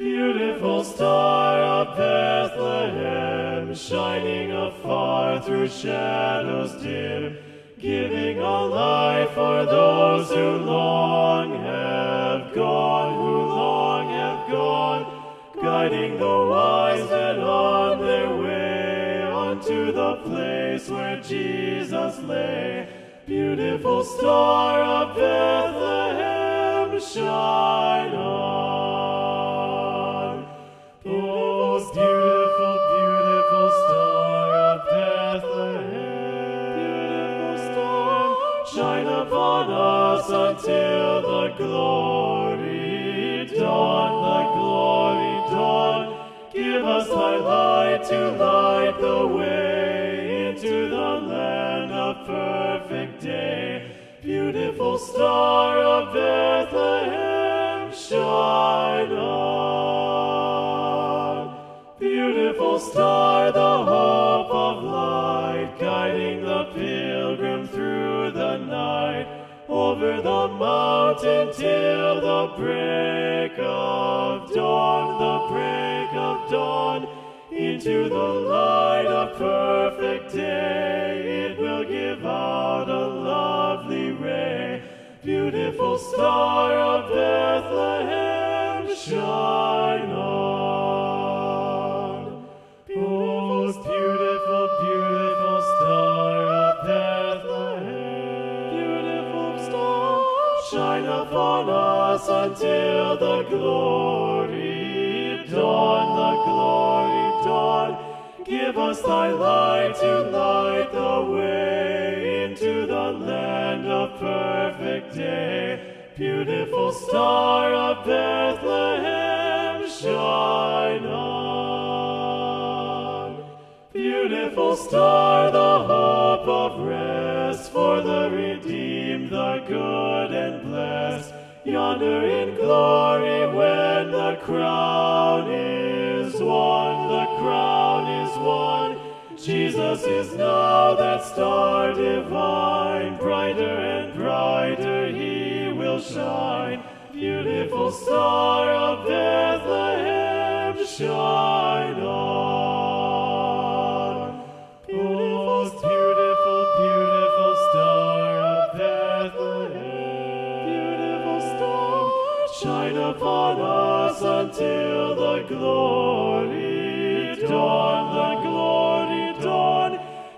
Beautiful star of Bethlehem, shining afar through shadows dim, giving a light for those who long have gone, guiding the wise men on their way unto the place where Jesus lay. Beautiful star of Bethlehem, shine on. Oh, beautiful, beautiful star of Bethlehem, beautiful star, shine upon us until the glory dawn, the glory dawn. Give us thy light to light the way into the land of perfect day. Beautiful star of Bethlehem, shine on. Beautiful star, the hope of light, guiding the pilgrim through the night, over the mountain till the break of dawn, the break of dawn, into the light of perfect day. It will give out a lovely ray. Beautiful star of Bethlehem, shine on. Oh, beautiful, beautiful star of Bethlehem, shine upon us until the glory dawn. Give us thy light to light the way into the land of perfect day. Beautiful star of Bethlehem, shine on. Beautiful star, the hope of rest for the redeemed, the good and blessed, yonder in glory when the crown is won, the crown is won. Jesus is now that star divine, brighter and brighter he will shine. Beautiful star of Bethlehem, shine on. Oh, beautiful, beautiful star of Bethlehem, beautiful star, shine upon us until the glory dawn.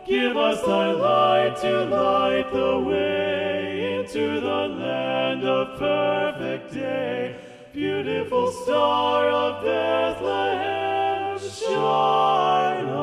Give us thy light to light the way into the land of perfect day. Beautiful star of Bethlehem, shine on.